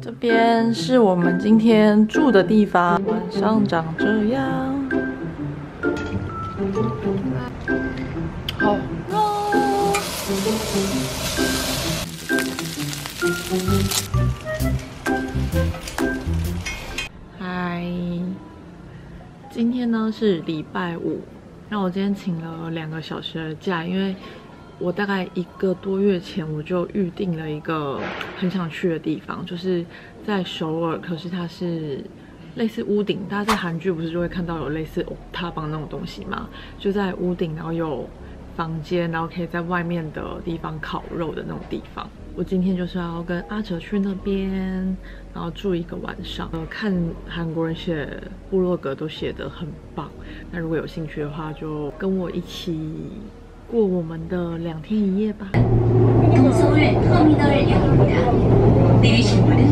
这边是我们今天住的地方，晚上长这样。好肉。嗨，今天呢是礼拜五，那我今天请了2个小时的假，因为。 我大概1个多月前我就预定了一个很想去的地方，就是在首尔，可是它是类似屋顶，大家在韩剧不是就会看到有类似塔邦那种东西嘛，就在屋顶，然后有房间，然后可以在外面的地方烤肉的那种地方。我今天就是要跟阿哲去那边，然后住1个晚上。看韩国人写部落格都写得很棒，那如果有兴趣的话，就跟我一起。 过我们的2天1夜吧。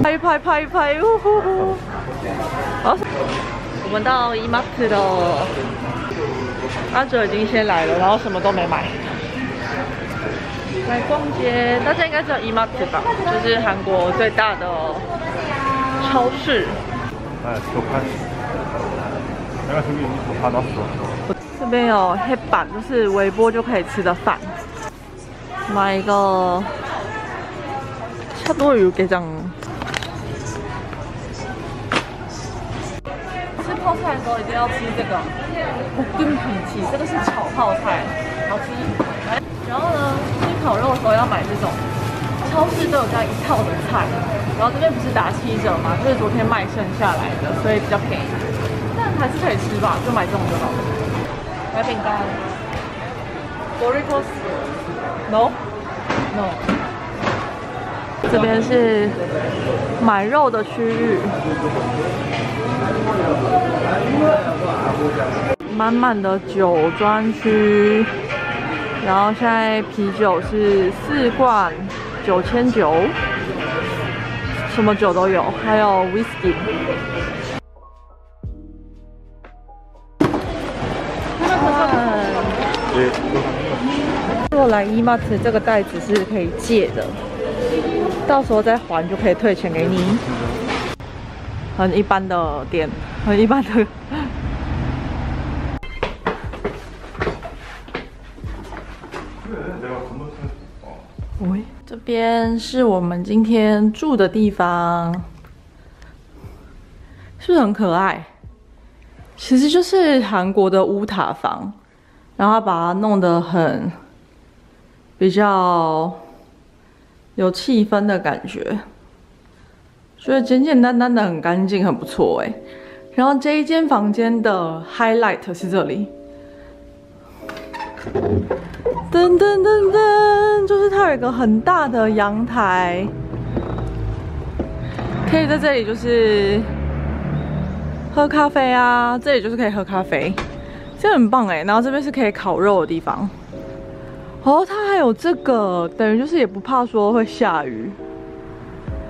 拍拍拍拍，呜呼呼！好，我们到 E Mart 了。阿哲已经先来了，然后什么都没买。来逛街，大家应该知道 E Mart 吧？就是韩国最大的超市。这边有黑板，就是微波就可以吃的饭。买一个差不多有几张。吃泡菜的时候一定要吃这个，跟皮鸡，这个是炒泡菜，好吃。然后呢，吃烤肉的时候要买这种，超市都有这样一套的菜。然后这边不是打7折嘛，就是昨天卖剩下来的，所以比较便宜。但还是可以吃吧，就买这种就好了。 买饼干 ，Doritos，no，no。这边是买肉的区域，满满的酒专区，然后现在啤酒是4罐9,900，什么酒都有，还有 whisky。 来 E Mart 这个袋子是可以借的，到时候再还就可以退钱给你。很一般的店，很一般的。喂，这边是我们今天住的地方，是不是很可爱？其实就是韩国的乌塔房，然后把它弄得很。 比较有气氛的感觉，所以简简单单的很干净，很不错哎。然后这一间房间的 highlight 是这里，噔噔噔噔，就是它有一个很大的阳台，可以在这里就是喝咖啡啊，这里就是可以喝咖啡，这很棒哎。然后这边是可以烤肉的地方。 哦，它还有这个，等于就是也不怕说会下雨，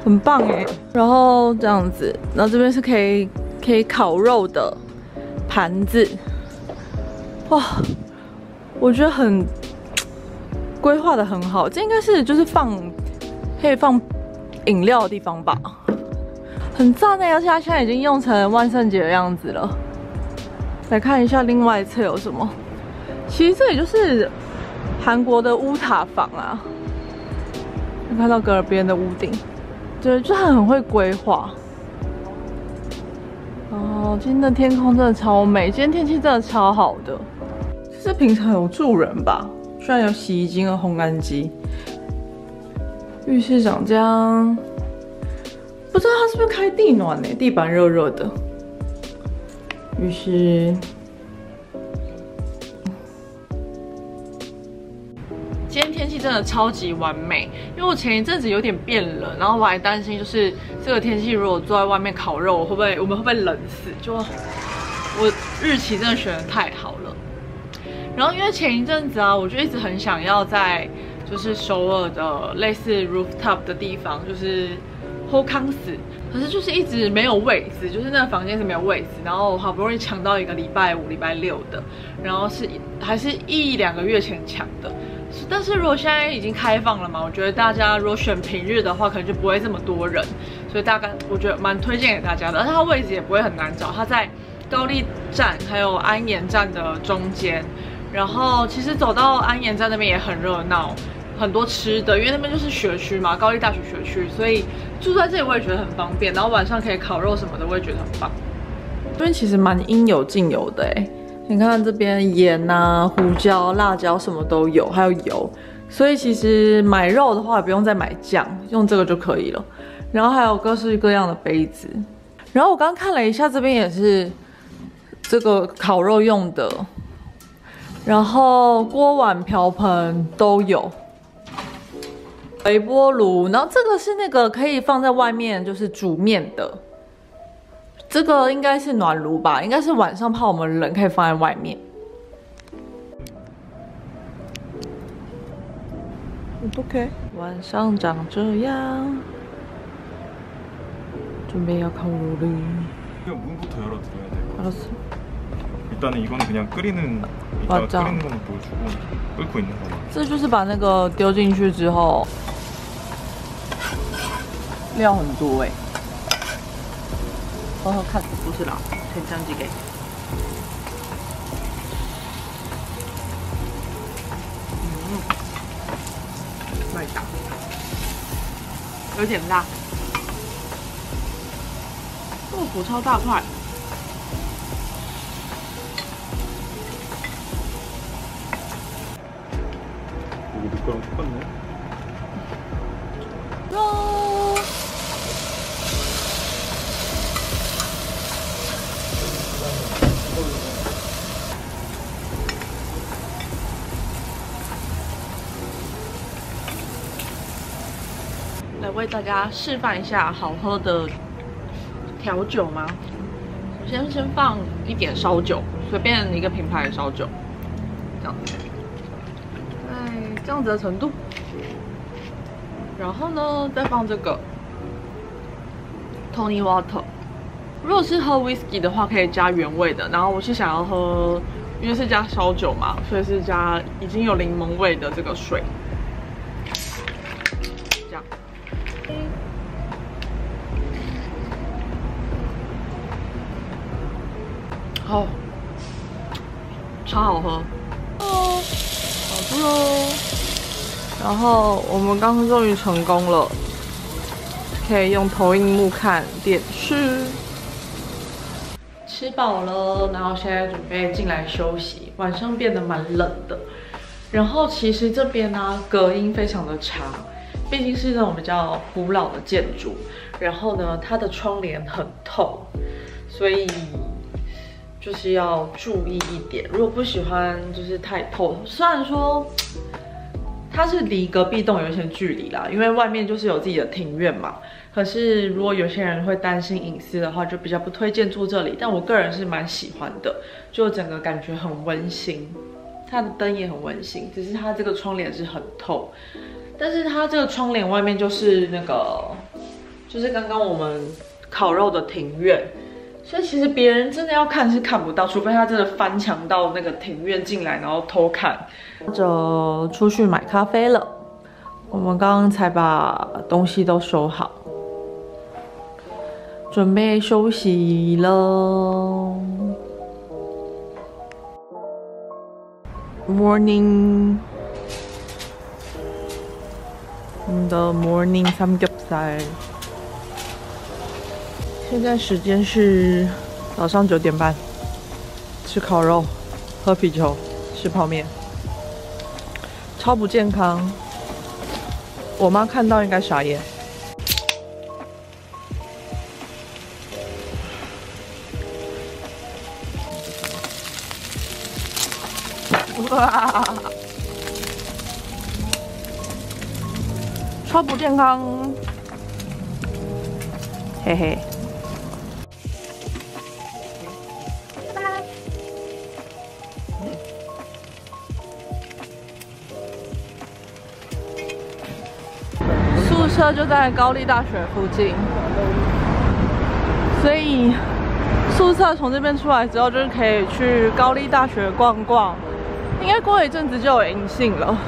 很棒哎。然后这样子，然后这边是可以烤肉的盘子，哇，我觉得很规划得很好。这应该是就是可以放饮料的地方吧，很赞哎！而且它现在已经用成万圣节的样子了。来看一下另外一侧有什么，其实这也就是。 韩国的乌塔房啊，能看到隔边的屋顶，对，就很会规划。哦，今天的天空真的超美，今天天气真的超好的。就是平常有住人吧，虽然有洗衣机和烘干机。浴室长这样，不知道它是不是开地暖呢、欸？地板热热的。浴室。 今天天气真的超级完美，因为我前一阵子有点变冷，然后我还担心就是这个天气如果坐在外面烤肉，我们会不会冷死？就我日期真的选得太好了。然后因为前一阵子啊，我就一直很想要在就是首尔的类似 rooftop 的地方，就是 Hokans， 可是就是一直没有位置，就是那个房间是没有位置。然后我好不容易抢到一个礼拜5、礼拜6的，然后是还是1、2个月前抢的。但是如果现在已经开放了嘛，我觉得大家如果选平日的话，可能就不会这么多人，所以大概我觉得蛮推荐给大家的。而且它位置也不会很难找，它在高丽站还有安盐站的中间。然后其实走到安盐站那边也很热闹，很多吃的，因为那边就是学区嘛，高丽大学学区，所以住在这里我也觉得很方便。然后晚上可以烤肉什么的，我也觉得很棒。这边其实蛮应有尽有的哎。 你看这边盐啊、胡椒、辣椒什么都有，还有油，所以其实买肉的话也不用再买酱，用这个就可以了。然后还有各式各样的杯子。然后我刚看了一下，这边也是这个烤肉用的，然后锅碗瓢盆都有，微波炉。然后这个是那个可以放在外面，就是煮面的。 这个应该是暖炉吧，应该是晚上怕我们冷，可以放在外面。OK， 晚上长这样，准备要烤肉了。알았어 일단은 이거는 그냥 끓이는, 이따가 끓이는 거는 보여주고 끓고 있는 거. 这就是把那个丢进去之后，料很多哎。 好好看，不是啦，先这样子给。嗯，味道有点辣，豆腐超大块。肉。 来为大家示范一下好喝的调酒吗？首先先放一点烧酒，随便一个品牌的烧酒，这样子，哎，这样子的程度。然后呢，再放这个 Tony Water。如果是喝 whisky 的话，可以加原味的。然后我是想要喝，因为是加烧酒嘛，所以是加已经有柠檬味的这个水。 哦，超好喝哦，好吃哦。然后我们刚刚终于成功了，可以用投影幕看电视。吃饱了，然后现在准备进来休息。晚上变得蛮冷的，然后其实这边呢隔音非常的差，毕竟是那种比较古老的建筑。然后呢，它的窗帘很透，所以。 就是要注意一点，如果不喜欢就是太透，虽然说它是离隔壁栋有一些距离啦，因为外面就是有自己的庭院嘛。可是如果有些人会担心隐私的话，就比较不推荐住这里。但我个人是蛮喜欢的，就整个感觉很温馨，它的灯也很温馨，只是它这个窗帘是很透，但是它这个窗帘外面就是那个，就是刚刚我们烤肉的庭院。 所以其实别人真的要看是看不到，除非他真的翻墙到那个庭院进来，然后偷看。就出去买咖啡了。我们刚刚才把东西都收好，准备休息喽。Morning， 我们的 Morning 삼겹살。 现在时间是早上9点半，吃烤肉，喝啤酒，吃泡面，超不健康。我妈看到应该傻眼。哇，超不健康，嘿嘿。 车就在高丽大学附近，所以宿舍从这边出来之后，就是可以去高丽大学逛逛。应该过一阵子就有银杏了。